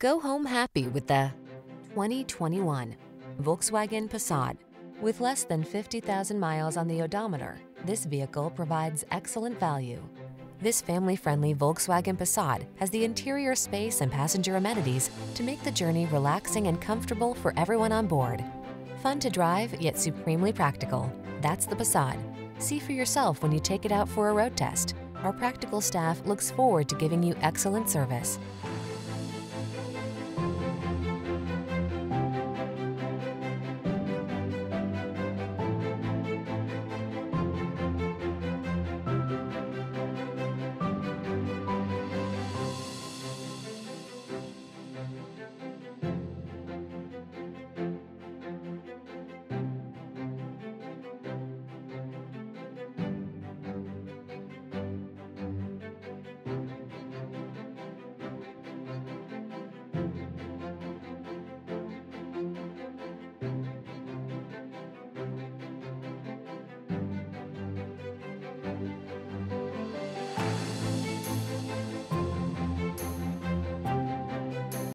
Go home happy with the 2021 Volkswagen Passat. With less than 50,000 miles on the odometer, this vehicle provides excellent value. This family-friendly Volkswagen Passat has the interior space and passenger amenities to make the journey relaxing and comfortable for everyone on board. Fun to drive, yet supremely practical. That's the Passat. See for yourself when you take it out for a road test. Our practical staff looks forward to giving you excellent service.